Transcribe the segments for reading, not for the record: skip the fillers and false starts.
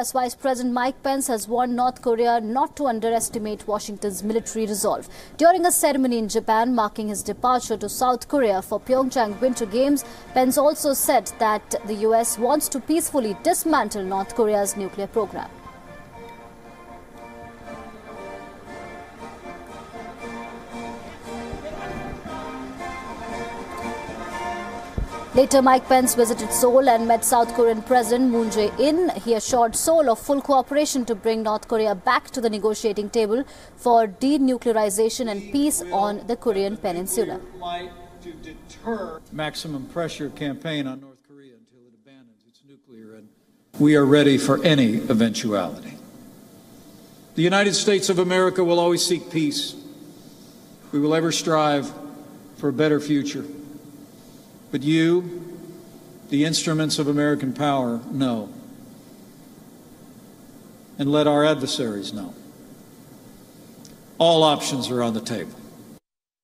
U.S. Vice President Mike Pence has warned North Korea not to underestimate Washington's military resolve. During a ceremony in Japan marking his departure to South Korea for Pyeongchang Winter Games, Pence also said that the U.S. wants to peacefully dismantle North Korea's nuclear program. Later, Mike Pence visited Seoul and met South Korean President Moon Jae-in. He assured Seoul of full cooperation to bring North Korea back to the negotiating table for denuclearization and peace on the Korean peninsula. To deter maximum pressure campaign on North Korea until it abandons its nuclear, and we are ready for any eventuality. The United States of America will always seek peace. We will ever strive for a better future. But you, the instruments of American power, know. And let our adversaries know. All options are on the table.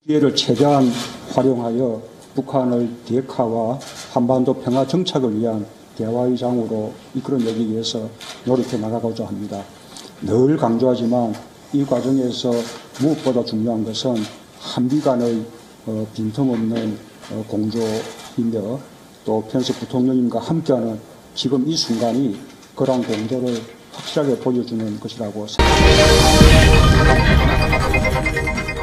기회를 최대한 활용하여 북한을 비핵화와 한반도 평화 정착을 위한 대화의 장으로 이끌어내기 위해서 노력해 나가고자 합니다. 늘 강조하지만 이 과정에서 무엇보다 중요한 것은 한미 간의 빈틈없는 공조이며 또 펜스 부통령님과 함께하는 지금 이 순간이 그런 공조를 확실하게 보여주는 것이라고 생각합니다.